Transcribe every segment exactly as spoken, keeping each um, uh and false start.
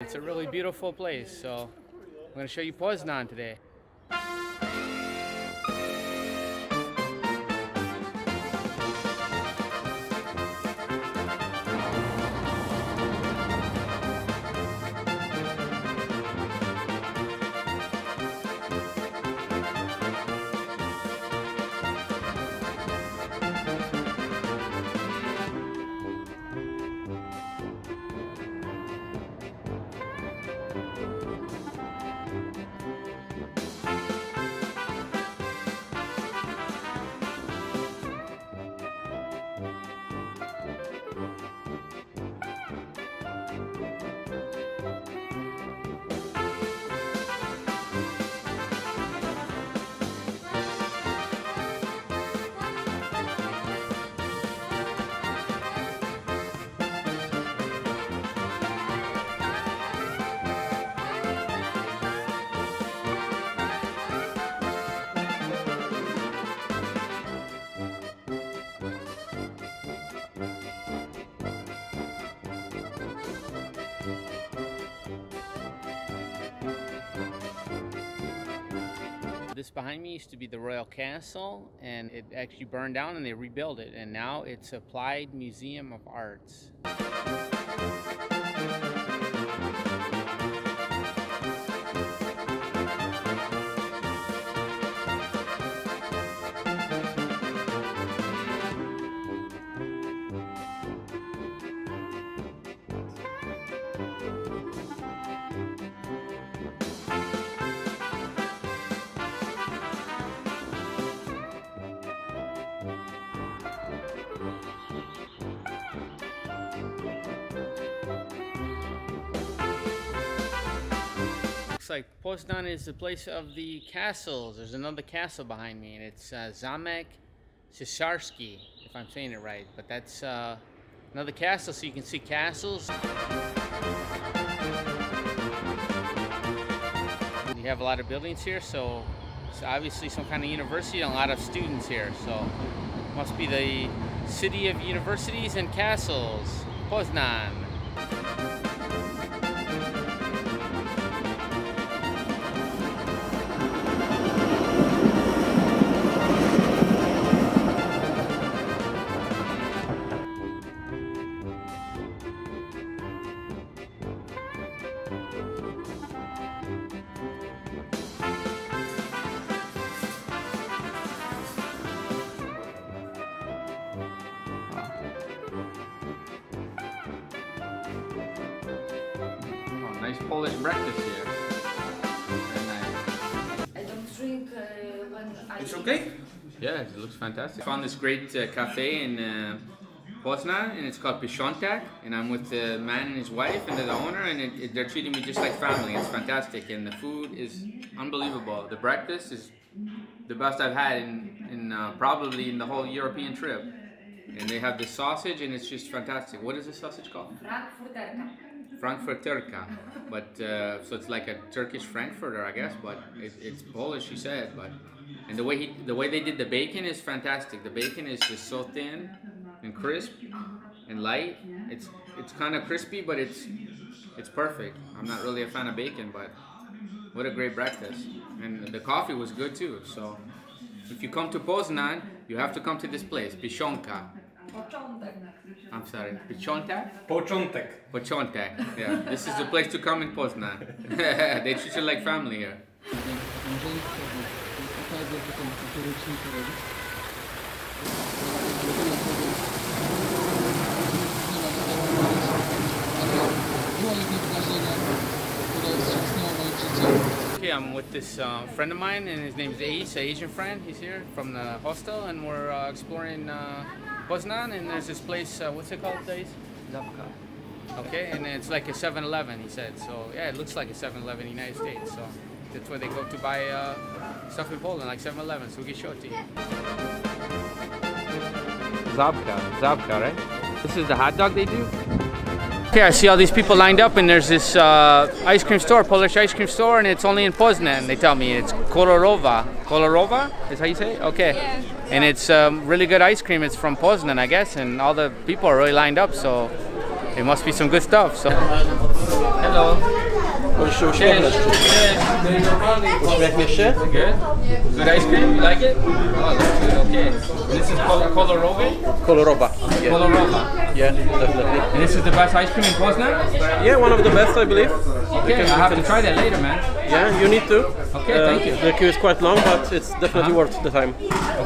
It's a really beautiful place, so I'm going to show you Poznań today. This behind me used to be the Royal Castle, and it actually burned down and they rebuilt it, and now it's Applied Museum of Arts. Like Poznań is the place of the castles. There's another castle behind me, and it's uh, Zamek Szczarski, if I'm saying it right, but that's uh, another castle, so you can see castles. You have a lot of buildings here, so it's obviously some kind of university and a lot of students here, so must be the city of universities and castles, Poznań. Nice Polish breakfast here. Very nice. I don't drink uh, when I... It's okay? Yeah, it looks fantastic. I found this great uh, cafe in uh, Poznań, and it's called Początek, and I'm with the man and his wife and the owner, and it, it, they're treating me just like family. It's fantastic, and the food is unbelievable. The breakfast is the best I've had in, in uh, probably in the whole European trip. And they have this sausage, and it's just fantastic. What is this sausage called? Frankfurterka. Frankfurterka, but uh, so it's like a Turkish Frankfurter, I guess, but it, it's Polish, she said. But and the way he, the way they did the bacon is fantastic. The bacon is just so thin and crisp and light. It's it's kind of crispy, but it's it's perfect. I'm not really a fan of bacon, but what a great breakfast! And the coffee was good too. So if you come to Poznań, you have to come to this place, Początek. Początek. I'm sorry, Początek? Początek. Początek, yeah. This is the place to come in Poznań. They treat you like family here. Okay, I'm with this uh, friend of mine, and his name is Ace, an Asian friend. He's here from the hostel, and we're uh, exploring uh, Poznań, and there's this place, uh, what's it called, Dave? Żabka. Okay, and it's like a seven eleven, he said. So, yeah, it looks like a seven eleven in the United States. So, that's where they go to buy uh, stuff in Poland, like seven eleven. So, we can show it to you. Żabka, Żabka, right? This is the hot dog they do? Okay, I see all these people lined up, and there's this uh, ice cream store, Polish ice cream store, and it's only in Poznań, they tell me. It's Kolorowa. Kolorowa is how you say it? Okay. Yeah. And it's um, really good ice cream. It's from Poznań, I guess, and all the people are really lined up, so It must be some good stuff. So. Hello. Możesz się uśmiechnąć. Uśmiechniesz się? Good. Good ice cream? You like it? Oh, that's good. Okay. This is called Kolorowa? Kolorowa. Yeah. Kolorowa. Yeah, definitely. And this is the best ice cream in Poznań? Yeah, one of the best, I believe. Okay, I have to try that later, man. Yeah, you need to. Okay, uh, thank you. The queue is quite long, but it's definitely uh-huh. worth the time.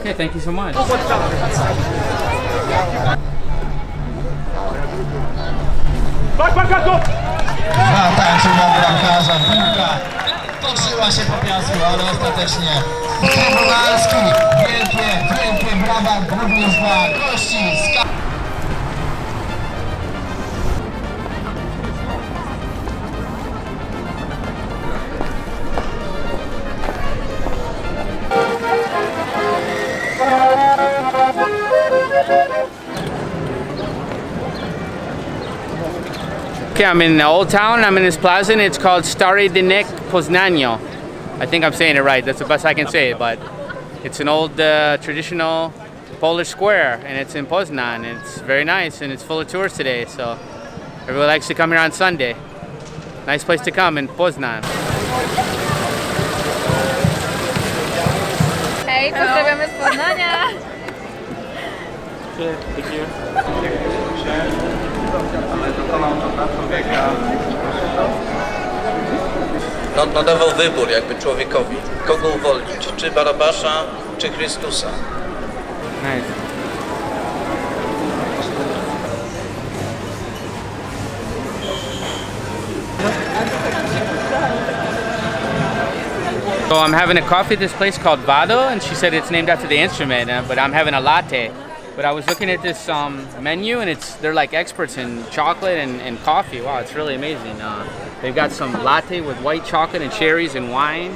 Okay, thank you so much. A tańczyła bramkarza, piłka toczyła się po piasku, ale ostatecznie Polanski, wielkie, wielkie brawa również dla gości z... Okay, I'm in the old town, I'm in this plaza, and it's called Stary Rynek Poznań. I think I'm saying it right, that's the best I can say it, but it's an old uh, traditional Polish square, and it's in Poznań. It's very nice, and it's full of tourists today, so everyone likes to come here on Sunday. Nice place to come in Poznań. Hej, pozdrawiamy z Poznania! Thank you. No, no dawał wybór jakby człowiekowi, kogo uwolnić, czy Barabasza, czy Chrystusa. Nice. So I'm having a coffee at this place called Vado, and she said it's named after the instrument, but I'm having a latte. But I was looking at this um, menu, and it's they're like experts in chocolate and, and coffee. Wow, it's really amazing. Uh, they've got some latte with white chocolate and cherries and wine.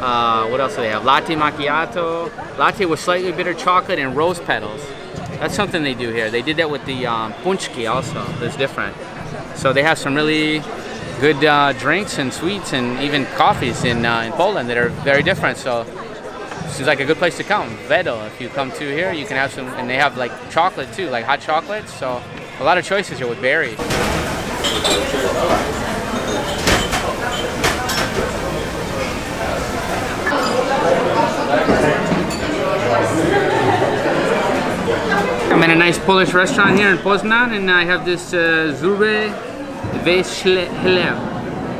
Uh, what else do they have? Latte macchiato, latte with slightly bitter chocolate and rose petals. That's something they do here. They did that with the um, pączki also. That's different. So they have some really good uh, drinks and sweets and even coffees in, uh, in Poland that are very different. So. It's like a good place to come. Vado, if you come to here, you can have some, and they have like chocolate too, like hot chocolate. So a lot of choices here with berries. I'm in a nice Polish restaurant here in Poznań, and I have this Żurek uh,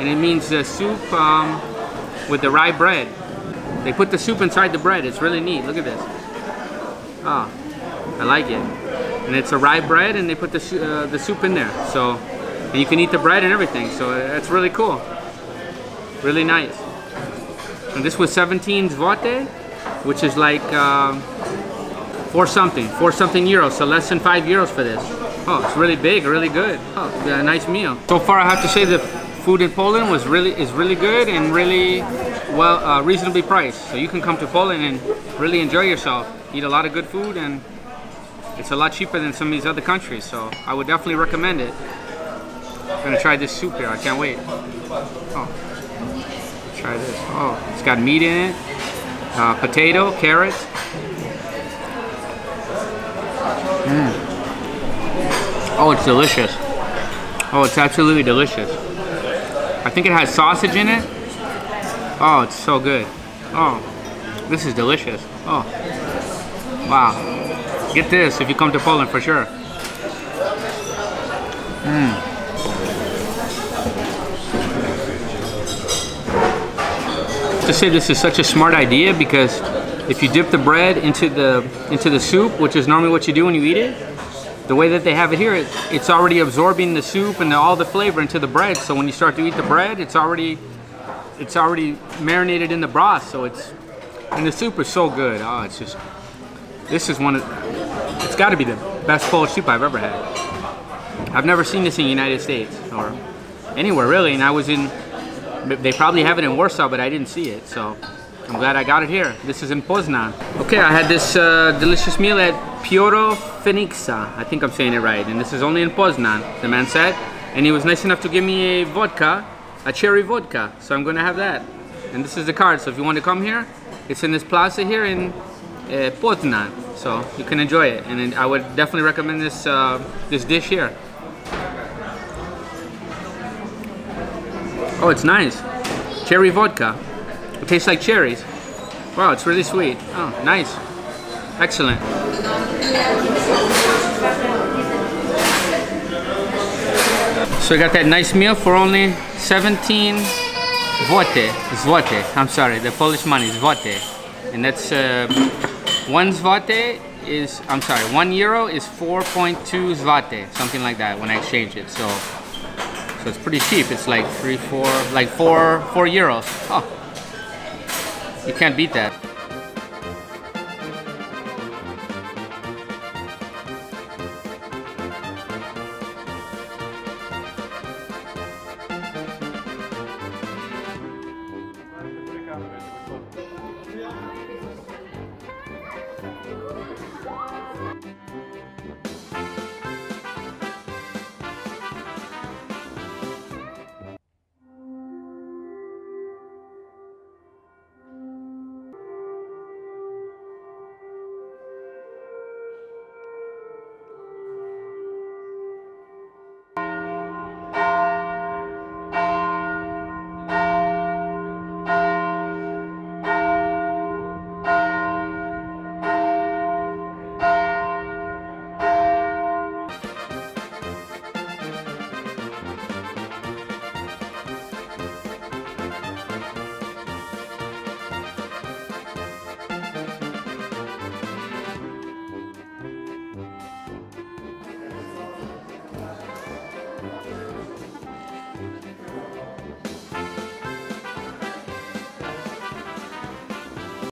and it means uh, soup um, with the rye bread. They put the soup inside the bread. It's really neat. Look at this. Oh, I like it. And it's a rye bread, and they put the, uh, the soup in there. So, and you can eat the bread and everything. So that's really cool. Really nice. And this was seventeen złote, which is like um, four something, four something euros. So less than five euros for this. Oh, it's really big, really good. Oh, it's a nice meal. So far, I have to say the food in Poland was really is really good and really. Well, uh, reasonably priced, so you can come to Poland and really enjoy yourself, eat a lot of good food, and it's a lot cheaper than some of these other countries, so I would definitely recommend it. I'm gonna try this soup here, I can't wait. Oh, try this. Oh, it's got meat in it, uh, potato, carrots. Mm. Oh, it's delicious. Oh, it's absolutely delicious. I think it has sausage in it. Oh, it's so good. Oh, this is delicious. Oh, wow. Get this if you come to Poland for sure. Mm. To say this is such a smart idea, because if you dip the bread into the into the soup, which is normally what you do when you eat it, the way that they have it here, it, it's already absorbing the soup and the, all the flavor into the bread. So when you start to eat the bread, it's already It's already marinated in the broth, so it's, and the soup is so good. Oh, it's just, this is one of, it's gotta be the best Polish soup I've ever had. I've never seen this in the United States or anywhere really, and I was in, they probably have it in Warsaw, but I didn't see it, so I'm glad I got it here. This is in Poznań. Okay, I had this uh, delicious meal at Pioro Feniksa, I think I'm saying it right, and this is only in Poznań, the man said, and he was nice enough to give me a vodka, a cherry vodka, so I'm gonna have that. And this is the card, so if you want to come here, it's in this plaza here in uh, Poznań, so you can enjoy it. And I would definitely recommend this uh, this dish here. Oh, it's nice. Cherry vodka. It tastes like cherries. Wow, it's really sweet. Oh, nice. Excellent. So we got that nice meal for only seventeen złote. Złote. I'm sorry, the Polish money is złote. And that's uh, one złote is, I'm sorry, one euro is four point two złote, something like that when I exchange it. So, so it's pretty cheap. It's like three, four, like four, four euros. Oh, you can't beat that.